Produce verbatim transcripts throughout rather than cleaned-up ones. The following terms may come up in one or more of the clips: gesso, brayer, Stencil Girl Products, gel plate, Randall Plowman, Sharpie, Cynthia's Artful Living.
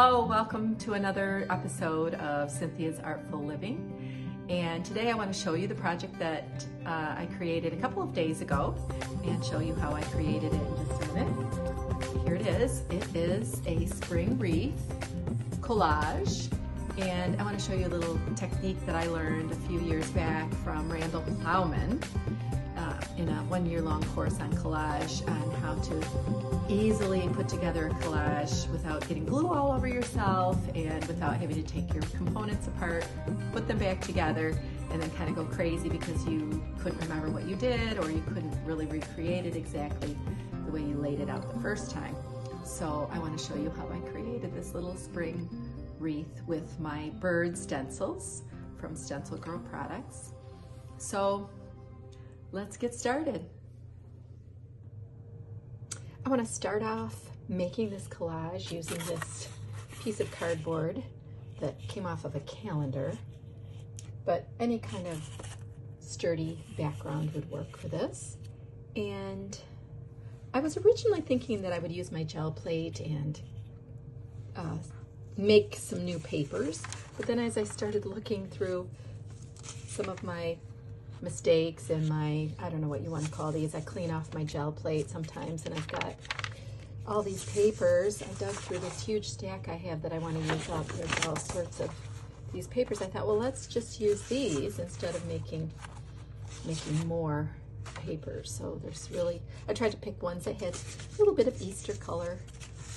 Hello, welcome to another episode of Cynthia's Artful Living, and today I want to show you the project that uh, I created a couple of days ago and show you how I created it in just a minute. Here it is. It is a spring wreath collage, and I want to show you a little technique that I learned a few years back from Randall Plowman uh, in a one-year-long course on collage on how to easily put together a collage without getting glue all over yourself and without having to take your components apart, put them back together, and then kind of go crazy because you couldn't remember what you did or you couldn't really recreate it exactly the way you laid it out the first time. So I want to show you how I created this little spring wreath with my bird stencils from Stencil Girl Products. So let's get started. I want to start off making this collage using this piece of cardboard that came off of a calendar, but any kind of sturdy background would work for this. And I was originally thinking that I would use my gel plate and uh, make some new papers, but then as I started looking through some of my mistakes and my, I don't know what you want to call these, I clean off my gel plate sometimes and I've got all these papers. I dug through this huge stack I have that I want to use up. There's all sorts of these papers. I thought, well, let's just use these instead of making making more papers. So there's really, I tried to pick ones that had a little bit of Easter color,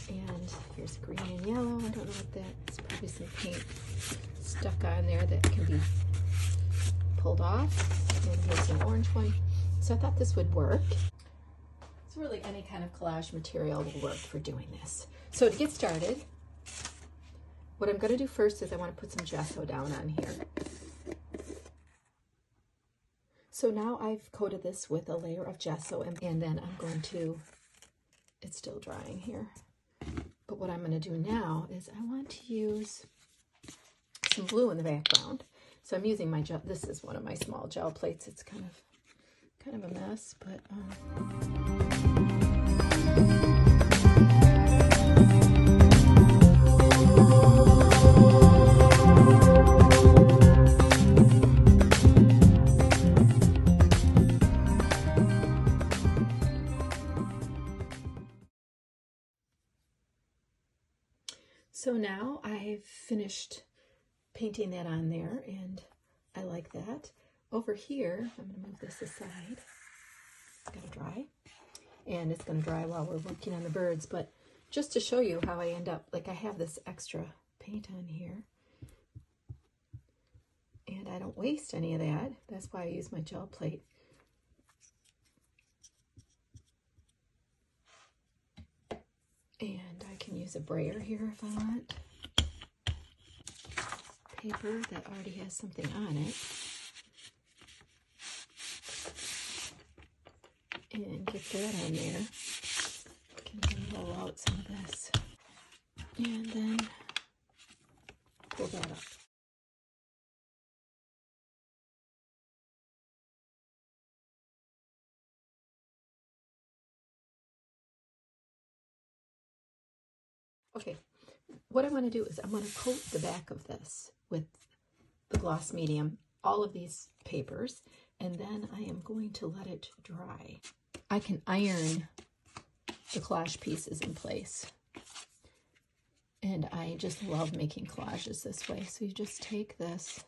and here's green and yellow. I don't know what that is, probably some paint stuck on there that can be pulled off. And here's an orange one. So I thought this would work. So really any kind of collage material will work for doing this. So to get started, what I'm going to do first is I want to put some gesso down on here. So now I've coated this with a layer of gesso, and, and then I'm going to, it's still drying here, but what I'm going to do now is I want to use some blue in the background. So I'm using my gel, this is one of my small gel plates. It's kind of kind of a mess, but um So now I've finished painting that on there, and I like that. Over here, I'm going to move this aside. It's going to dry, and it's going to dry while we're working on the birds, but just to show you how I end up, like I have this extra paint on here, and I don't waste any of that. That's why I use my gel plate. And I can use a brayer here if I want. Paper that already has something on it, and get that on there. I can roll out some of this and then pull that up. Okay, what I want to do is I'm going to coat the back of this with the gloss medium, all of these papers, and then I am going to let it dry. I can iron the collage pieces in place, and I just love making collages this way. So you just take this,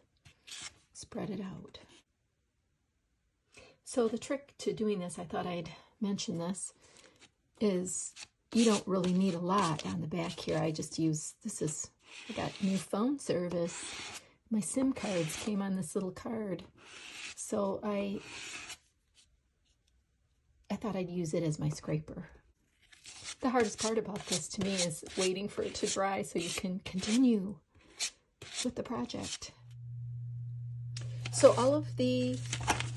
spread it out. So the trick to doing this, I thought I'd mention this, is you don't really need a lot on the back here. I just use, this is, I got new phone service. My SIM cards came on this little card. So I I thought I'd use it as my scraper. The hardest part about this to me is waiting for it to dry so you can continue with the project. So all of the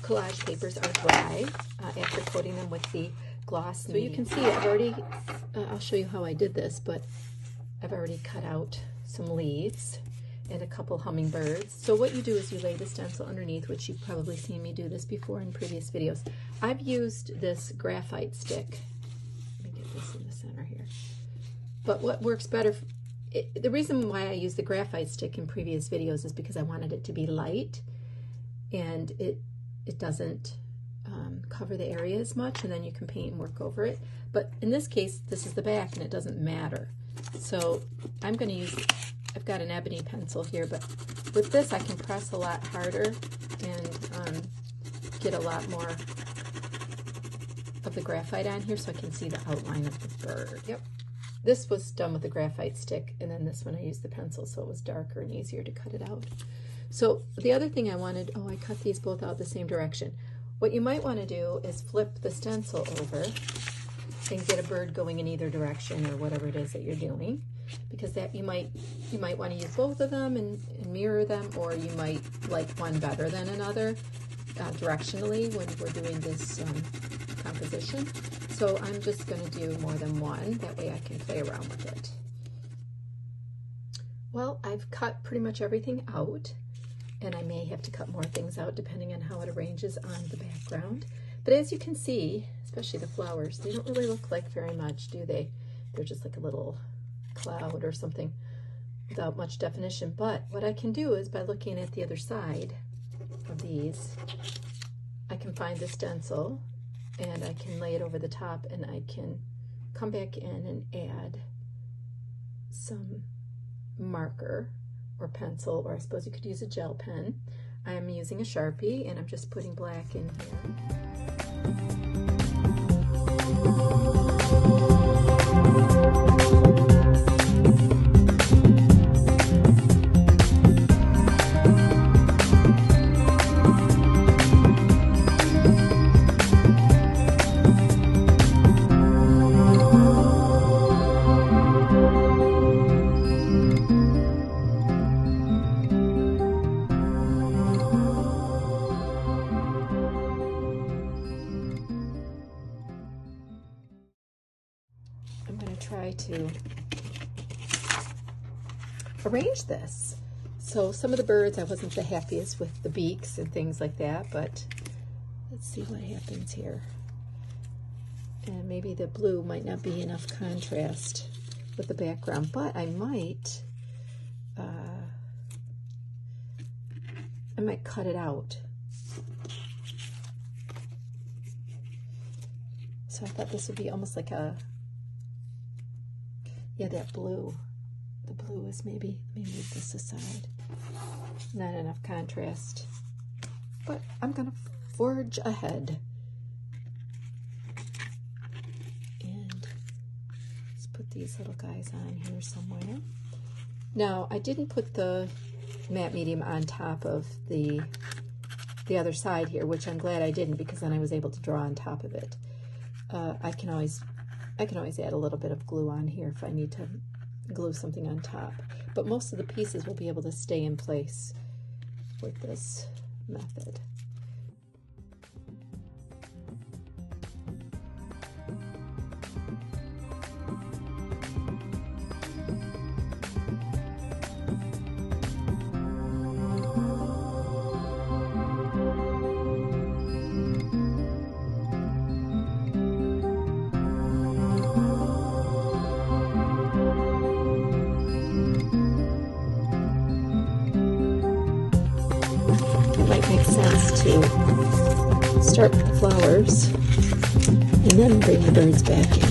collage papers are dry uh, after coating them with the gloss. So you can see I've already, uh, I'll show you how I did this, but I've already cut out some leaves and a couple hummingbirds. So what you do is you lay the stencil underneath, which you've probably seen me do this before in previous videos. I've used this graphite stick. Let me get this in the center here. But what works better it, the reason why I used the graphite stick in previous videos is because I wanted it to be light, and it it doesn't um, cover the area as much, and then you can paint and work over it. But in this case, this is the back, and it doesn't matter. So I'm going to use, I've got an ebony pencil here, but with this I can press a lot harder and um, get a lot more of the graphite on here so I can see the outline of the bird. Yep. This was done with the graphite stick, and then this one I used the pencil so it was darker and easier to cut it out. So the other thing I wanted, oh, I cut these both out the same direction. What you might want to do is flip the stencil over and get a bird going in either direction or whatever it is that you're doing, because that you might you might want to use both of them and, and mirror them, or you might like one better than another uh, directionally when we're doing this um, composition. So I'm just going to do more than one, that way I can play around with it. Well, I've cut pretty much everything out, and I may have to cut more things out depending on how it arranges on the background. But as you can see, especially the flowers, they don't really look like very much, do they? They're just like a little cloud or something without much definition. But what I can do is by looking at the other side of these, I can find the stencil and I can lay it over the top, and I can come back in and add some marker or pencil, or I suppose you could use a gel pen. I'm using a Sharpie, and I'm just putting black in to arrange this. So some of the birds I wasn't the happiest with the beaks and things like that, but let's see what happens here. And maybe the blue might not be enough contrast with the background, but I might uh, I might cut it out. So I thought this would be almost like a, yeah, that blue. The blue is maybe, let me move this aside. Not enough contrast. But I'm gonna forge ahead. And let's put these little guys on here somewhere. Now, I didn't put the matte medium on top of the, the other side here, which I'm glad I didn't, because then I was able to draw on top of it. Uh, I can always I can always add a little bit of glue on here if I need to glue something on top. But most of the pieces will be able to stay in place with this method. To start with the flowers and then bring the birds back in.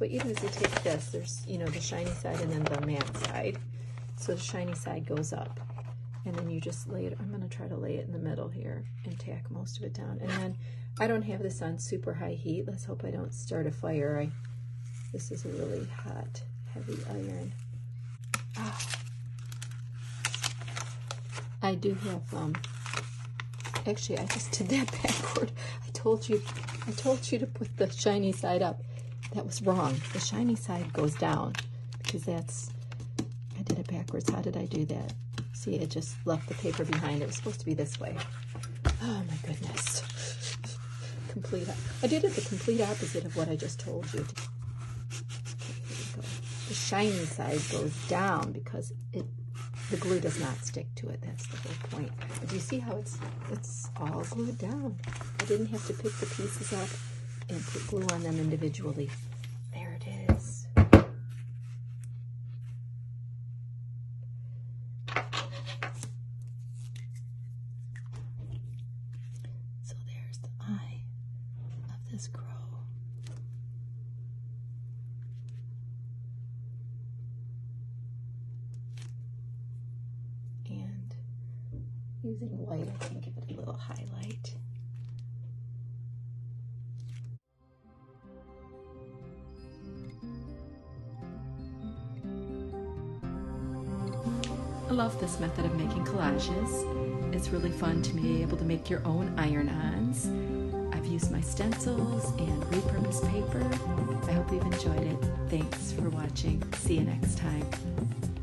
what you do is you take this, there's, you know, the shiny side and then the matte side. So the shiny side goes up, and then you just lay it, I'm gonna try to lay it in the middle here and tack most of it down. And then I don't have this on super high heat. Let's hope I don't start a fire. I, this is a really hot, heavy iron. Oh. I do have, um, actually I just did that backward. I told you, I told you to put the shiny side up. That was wrong. The shiny side goes down because that's, I did it backwards. How did I do that? See, it just left the paper behind. It was supposed to be this way. Oh my goodness. Complete. I did it the complete opposite of what I just told you. Okay, here we go. The shiny side goes down because it, the glue does not stick to it. That's the whole point. But do you see how it's it's all glued down? I didn't have to pick the pieces up and put glue on them individually. There it is. So there's the eye of this crow. And using white, I can give it a little highlight. I love this method of making collages. It's really fun to be able to make your own iron-ons. I've used my stencils and repurposed paper. I hope you've enjoyed it. Thanks for watching. See you next time.